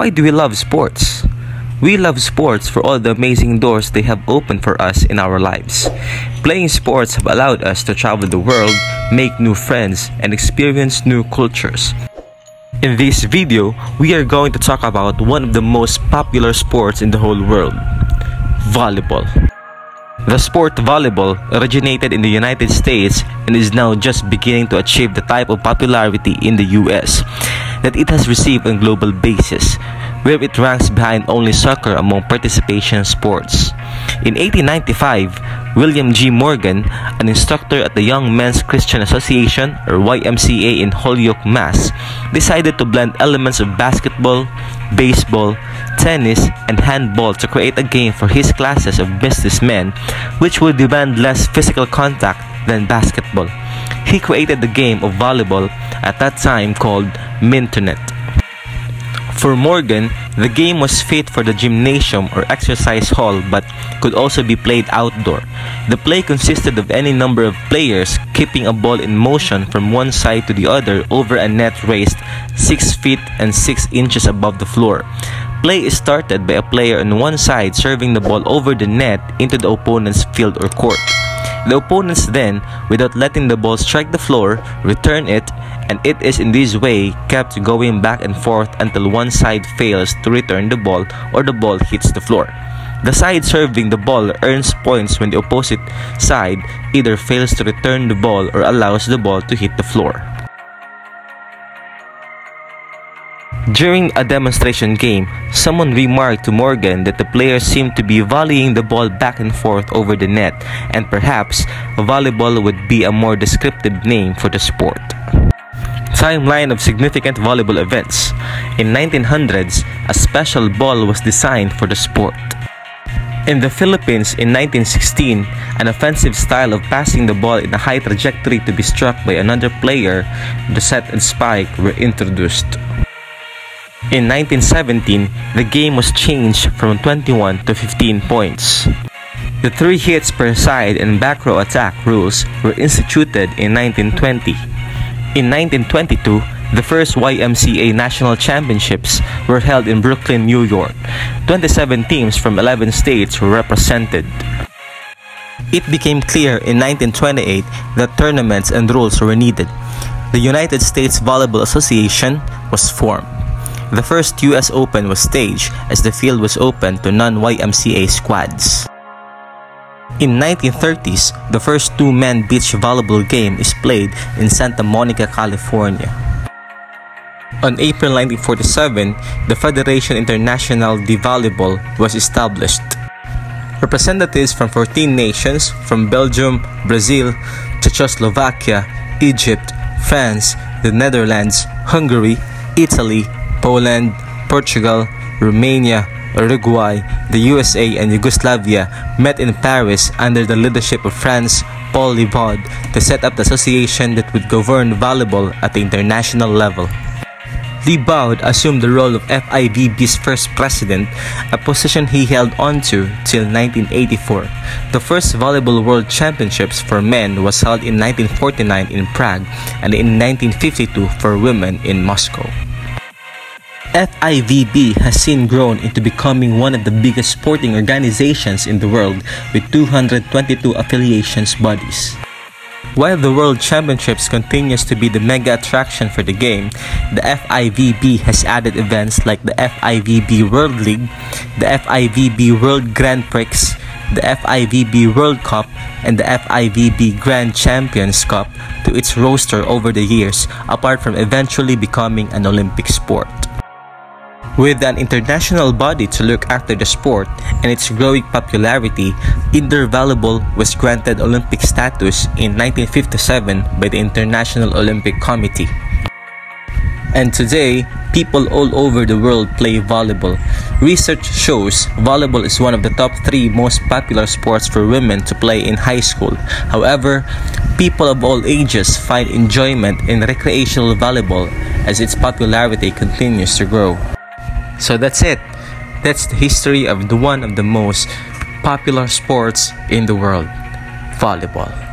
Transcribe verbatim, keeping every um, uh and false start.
Why do we love sports? We love sports for all the amazing doors they have opened for us in our lives. Playing sports have allowed us to travel the world, make new friends, and experience new cultures. In this video, we are going to talk about one of the most popular sports in the whole world, volleyball. The sport volleyball originated in the United States and is now just beginning to achieve the type of popularity in the U S that it has received on a global basis, where it ranks behind only soccer among participation sports. In eighteen ninety-five, William G. Morgan, an instructor at the Young Men's Christian Association or Y M C A in Holyoke, Mass, decided to blend elements of basketball, baseball, tennis, and handball to create a game for his classes of businessmen, which would demand less physical contact than basketball. He created the game of volleyball, at that time called Mintonette. For Morgan, the game was fit for the gymnasium or exercise hall but could also be played outdoor. The play consisted of any number of players keeping a ball in motion from one side to the other over a net raised six feet and six inches above the floor. Play is started by a player on one side serving the ball over the net into the opponent's field or court. The opponents then, without letting the ball strike the floor, return it, and it is in this way kept going back and forth until one side fails to return the ball or the ball hits the floor. The side serving the ball earns points when the opposite side either fails to return the ball or allows the ball to hit the floor. During a demonstration game, someone remarked to Morgan that the players seemed to be volleying the ball back and forth over the net, and perhaps volleyball would be a more descriptive name for the sport. Timeline of significant volleyball events. In nineteen hundreds, a special ball was designed for the sport. In the Philippines in nineteen sixteen, an offensive style of passing the ball in a high trajectory to be struck by another player, the set and spike, were introduced. In nineteen seventeen, the game was changed from twenty-one to fifteen points. The three hits per side and back row attack rules were instituted in nineteen twenty. In nineteen twenty-two, the first Y M C A National Championships were held in Brooklyn, New York. twenty-seven teams from eleven states were represented. It became clear in nineteen twenty-eight that tournaments and rules were needed. The United States Volleyball Association was formed. The first U S Open was staged as the field was open to non-Y M C A squads. In nineteen thirties, the first two-man beach volleyball game is played in Santa Monica, California. On April nineteen forty-seven, the Federation Internationale de Volleyball was established. Representatives from fourteen nations, from Belgium, Brazil, Czechoslovakia, Egypt, France, the Netherlands, Hungary, Italy, Poland, Portugal, Romania, Uruguay, the U S A, and Yugoslavia met in Paris under the leadership of France, Paul Libaud, to set up the association that would govern volleyball at the international level. Libaud assumed the role of F I V B's first president, a position he held onto till nineteen eighty-four. The first Volleyball World Championships for men was held in nineteen forty-nine in Prague and in nineteen fifty-two for women in Moscow. F I V B has since grown into becoming one of the biggest sporting organizations in the world with two hundred twenty-two affiliations bodies. While the World Championships continues to be the mega attraction for the game, the F I V B has added events like the F I V B World League, the F I V B World Grand Prix, the F I V B World Cup, and the F I V B Grand Champions Cup to its roster over the years, apart from eventually becoming an Olympic sport. With an international body to look after the sport and its growing popularity, indoor volleyball was granted Olympic status in nineteen fifty-seven by the International Olympic Committee. And today, people all over the world play volleyball. Research shows volleyball is one of the top three most popular sports for women to play in high school. However, people of all ages find enjoyment in recreational volleyball as its popularity continues to grow. So that's it. That's the history of the one of the most popular sports in the world, volleyball.